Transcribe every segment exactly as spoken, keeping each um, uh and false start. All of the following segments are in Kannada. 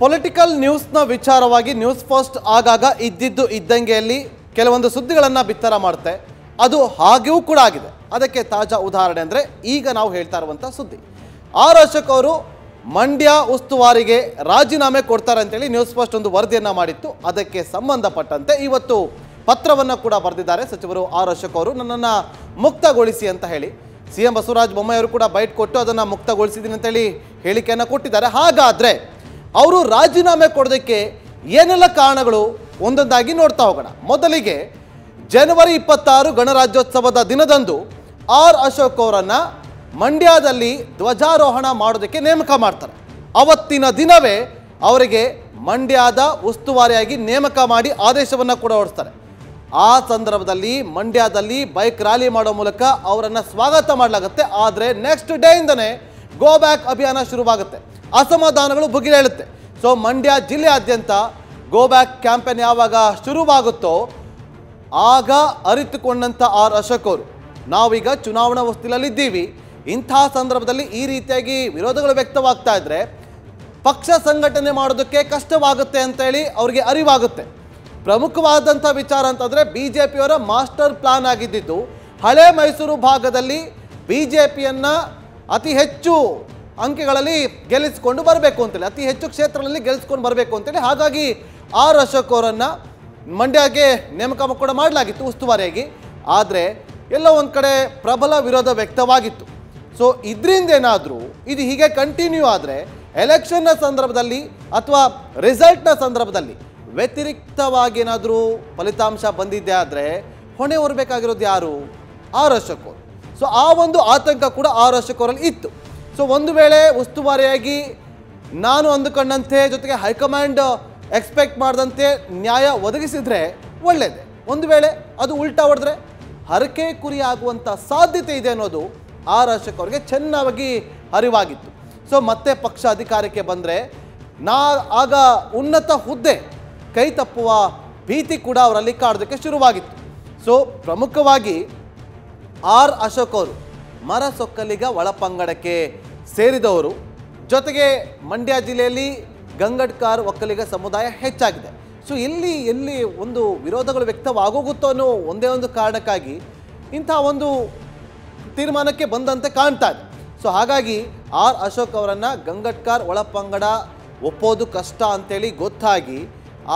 ಪೊಲಿಟಿಕಲ್ ನ್ಯೂಸ್ನ ವಿಚಾರವಾಗಿ ನ್ಯೂಸ್ ಫಸ್ಟ್ ಆಗಾಗ ಇದ್ದಿದ್ದು ಇದ್ದಂಗೆಯಲ್ಲಿ ಕೆಲವೊಂದು ಸುದ್ದಿಗಳನ್ನು ಬಿತ್ತರ ಮಾಡುತ್ತೆ. ಅದು ಹಾಗೆಯೂ ಕೂಡ ಆಗಿದೆ. ಅದಕ್ಕೆ ತಾಜಾ ಉದಾಹರಣೆ ಅಂದರೆ ಈಗ ನಾವು ಹೇಳ್ತಾ ಇರುವಂಥ ಸುದ್ದಿ. ಆರ್ ಅಶೋಕ್ ಅವರು ಮಂಡ್ಯ ಉಸ್ತುವಾರಿಗೆ ರಾಜೀನಾಮೆ ಕೊಡ್ತಾರೆ ಅಂತೇಳಿ ನ್ಯೂಸ್ ಫಸ್ಟ್ ಒಂದು ವರದಿಯನ್ನು ಮಾಡಿತ್ತು. ಅದಕ್ಕೆ ಸಂಬಂಧಪಟ್ಟಂತೆ ಇವತ್ತು ಪತ್ರವನ್ನು ಕೂಡ ಬರೆದಿದ್ದಾರೆ ಸಚಿವರು ಆರ್ ಅಶೋಕ್ ಅವರು. ನನ್ನನ್ನು ಮುಕ್ತಗೊಳಿಸಿ ಅಂತ ಹೇಳಿ ಸಿ ಎಂ ಬಸವರಾಜ ಬೊಮ್ಮಾಯಿ ಅವರು ಕೂಡ ಬೈಟ್ ಕೊಟ್ಟು ಅದನ್ನು ಮುಕ್ತಗೊಳಿಸಿದ್ದೀನಿ ಅಂತೇಳಿ ಹೇಳಿಕೆಯನ್ನು ಕೊಟ್ಟಿದ್ದಾರೆ. ಹಾಗಾದರೆ ಅವರು ರಾಜೀನಾಮೆ ಕೊಡೋದಕ್ಕೆ ಏನೆಲ್ಲ ಕಾರಣಗಳು ಒಂದೊಂದಾಗಿ ನೋಡ್ತಾ ಹೋಗೋಣ. ಮೊದಲಿಗೆ ಜನವರಿ ಇಪ್ಪತ್ತಾರು ಗಣರಾಜ್ಯೋತ್ಸವದ ದಿನದಂದು ಆರ್ ಅಶೋಕ್ ಅವರನ್ನು ಮಂಡ್ಯದಲ್ಲಿ ಧ್ವಜಾರೋಹಣ ಮಾಡೋದಕ್ಕೆ ನೇಮಕ ಮಾಡ್ತಾರೆ. ಅವತ್ತಿನ ದಿನವೇ ಅವರಿಗೆ ಮಂಡ್ಯದ ಉಸ್ತುವಾರಿಯಾಗಿ ನೇಮಕ ಮಾಡಿ ಆದೇಶವನ್ನು ಕೂಡ ಹೊರಡಿಸ್ತಾರೆ. ಆ ಸಂದರ್ಭದಲ್ಲಿ ಮಂಡ್ಯದಲ್ಲಿ ಬೈಕ್ ರ್ಯಾಲಿ ಮಾಡೋ ಮೂಲಕ ಅವರನ್ನು ಸ್ವಾಗತ ಮಾಡಲಾಗುತ್ತೆ. ಆದರೆ ನೆಕ್ಸ್ಟ್ ಡೇ ಇಂದನೇ ಗೋ ಬ್ಯಾಕ್ ಅಭಿಯಾನ ಶುರುವಾಗುತ್ತೆ. ಅಸಮಾಧಾನಗಳು ಬುಗಿಲೇಳುತ್ತೆ. ಸೊ ಮಂಡ್ಯ ಜಿಲ್ಲೆಯಾದ್ಯಂತ ಗೋ ಬ್ಯಾಕ್ ಕ್ಯಾಂಪೇನ್ ಯಾವಾಗ ಶುರುವಾಗುತ್ತೋ ಆಗ ಅರಿತುಕೊಂಡಂಥ ಆರ್ ಅಶೋಕ್ ಅವರು, ನಾವೀಗ ಚುನಾವಣಾ ಹೊಸ್ತಿಲಲ್ಲಿದ್ದೀವಿ, ಇಂತಹ ಸಂದರ್ಭದಲ್ಲಿ ಈ ರೀತಿಯಾಗಿ ವಿರೋಧಗಳು ವ್ಯಕ್ತವಾಗ್ತಾ ಇದ್ದರೆ ಪಕ್ಷ ಸಂಘಟನೆ ಮಾಡೋದಕ್ಕೆ ಕಷ್ಟವಾಗುತ್ತೆ ಅಂತೇಳಿ ಅವರಿಗೆ ಅರಿವಾಗುತ್ತೆ. ಪ್ರಮುಖವಾದಂಥ ವಿಚಾರ ಅಂತಂದರೆ ಬಿ ಜೆ ಪಿಯವರ ಮಾಸ್ಟರ್ ಪ್ಲಾನ್ ಆಗಿದ್ದಿದ್ದು ಹಳೆ ಮೈಸೂರು ಭಾಗದಲ್ಲಿ ಬಿ ಜೆ ಪಿಯನ್ನು ಅತಿ ಹೆಚ್ಚು ಅಂಕೆಗಳಲ್ಲಿ ಗೆಲ್ಲಿಸಿಕೊಂಡು ಬರಬೇಕು ಅಂತೇಳಿ, ಅತಿ ಹೆಚ್ಚು ಕ್ಷೇತ್ರಗಳಲ್ಲಿ ಗೆಲ್ಲಿಸ್ಕೊಂಡು ಬರಬೇಕು ಅಂತೇಳಿ. ಹಾಗಾಗಿ ಆರ್ ಅಶೋಕ್ ಅವರನ್ನು ಮಂಡ್ಯಕ್ಕೆ ನೇಮಕ ಕೂಡ ಮಾಡಲಾಗಿತ್ತು ಉಸ್ತುವಾರಿಯಾಗಿ. ಆದರೆ ಎಲ್ಲೋ ಒಂದು ಕಡೆ ಪ್ರಬಲ ವಿರೋಧ ವ್ಯಕ್ತವಾಗಿತ್ತು. ಸೊ ಇದರಿಂದ ಏನಾದರೂ ಇದು ಹೀಗೆ ಕಂಟಿನ್ಯೂ ಆದರೆ ಎಲೆಕ್ಷನ್ನ ಸಂದರ್ಭದಲ್ಲಿ ಅಥವಾ ರಿಸಲ್ಟ್ನ ಸಂದರ್ಭದಲ್ಲಿ ವ್ಯತಿರಿಕ್ತವಾಗಿ ಏನಾದರೂ ಫಲಿತಾಂಶ ಬಂದಿದ್ದೇ ಆದರೆ ಹೊಣೆ ಹೊರಬೇಕಾಗಿರೋದು ಯಾರು? ಆರ್ ಅಶೋಕ್ ಅವರು. ಸೊ ಆ ಒಂದು ಆತಂಕ ಕೂಡ ಆರ್ ಅಶೋಕ್ ಅವರಲ್ಲಿ ಇತ್ತು. ಸೊ ಒಂದು ವೇಳೆ ಉಸ್ತುವಾರಿಯಾಗಿ ನಾನು ಅಂದುಕೊಂಡಂತೆ ಜೊತೆಗೆ ಹೈಕಮಾಂಡ್ ಎಕ್ಸ್ಪೆಕ್ಟ್ ಮಾಡಿದಂತೆ ನ್ಯಾಯ ಒದಗಿಸಿದರೆ ಒಳ್ಳೆಯದೇ. ಒಂದು ವೇಳೆ ಅದು ಉಲ್ಟಾ ಹೊಡೆದ್ರೆ ಹರಕೆ ಕುರಿ ಆಗುವಂಥ ಸಾಧ್ಯತೆ ಇದೆ ಅನ್ನೋದು ಆರ್ ಅಶೋಕ್ ಅವರಿಗೆ ಚೆನ್ನಾಗಿ ಅರಿವಾಗಿತ್ತು. ಸೊ ಮತ್ತೆ ಪಕ್ಷ ಅಧಿಕಾರಕ್ಕೆ ಬಂದರೆ ನಾ ಆಗ ಉನ್ನತ ಹುದ್ದೆ ಕೈ ತಪ್ಪುವ ಭೀತಿ ಕೂಡ ಅವರಲ್ಲಿ ಕಾಡೋದಕ್ಕೆ ಶುರುವಾಗಿತ್ತು. ಸೊ ಪ್ರಮುಖವಾಗಿ ಆರ್ ಅಶೋಕ್ ಅವರು ಮರಸೊಕ್ಕಲಿಗ ಒಳಪಂಗಡಕ್ಕೆ ಸೇರಿದವರು. ಜೊತೆಗೆ ಮಂಡ್ಯ ಜಿಲ್ಲೆಯಲ್ಲಿ ಗಂಗಡ್ಕಾರ್ ಒಕ್ಕಲಿಗ ಸಮುದಾಯ ಹೆಚ್ಚಾಗಿದೆ. ಸೊ ಇಲ್ಲಿ ಎಲ್ಲಿ ಒಂದು ವಿರೋಧಗಳು ವ್ಯಕ್ತವಾಗೋಗುತ್ತೋ ಅನ್ನೋ ಒಂದೇ ಒಂದು ಕಾರಣಕ್ಕಾಗಿ ಇಂಥ ಒಂದು ತೀರ್ಮಾನಕ್ಕೆ ಬಂದಂತೆ ಕಾಣ್ತಾ ಇದೆ. ಸೊ ಹಾಗಾಗಿ ಆರ್ ಅಶೋಕ್ ಅವರನ್ನು ಗಂಗಡ್ಕಾರ್ ಒಳಪಂಗಡ ಒಪ್ಪೋದು ಕಷ್ಟ ಅಂತೇಳಿ ಗೊತ್ತಾಗಿ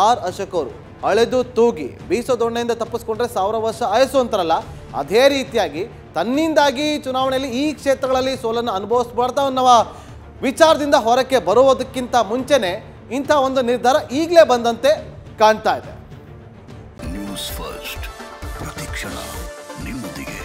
ಆರ್ ಅಶೋಕ್ ಅವರು ಅಳೆದು ತೂಗಿ ಬೀಸೋ ದೊಣ್ಣೆಯಿಂದ ತಪ್ಪಿಸ್ಕೊಂಡ್ರೆ ಸಾವಿರ ವರ್ಷ ಆಯಸ್ಸು ಅಂತಾರಲ್ಲ, ಅದೇ ರೀತಿಯಾಗಿ ತನ್ನಿಂದಾಗಿ ಚುನಾವಣೆಯಲ್ಲಿ ಈ ಕ್ಷೇತ್ರಗಳಲ್ಲಿ ಸೋಲನ್ನು ಅನುಭವಿಸ್ಬಾರ್ದು ಅನ್ನೋ ವಿಚಾರದಿಂದ ಹೊರಕ್ಕೆ ಬರುವುದಕ್ಕಿಂತ ಮುಂಚೆನೇ ಇಂಥ ಒಂದು ನಿರ್ಧಾರ ಈಗಲೇ ಬಂದಂತೆ ಕಾಣ್ತಾ ಇದೆ. ನ್ಯೂಸ್ ಫಸ್ಟ್ ಪ್ರತಿಕ್ಷಣ ನಿಮ್ಮೊಂದಿಗೆ.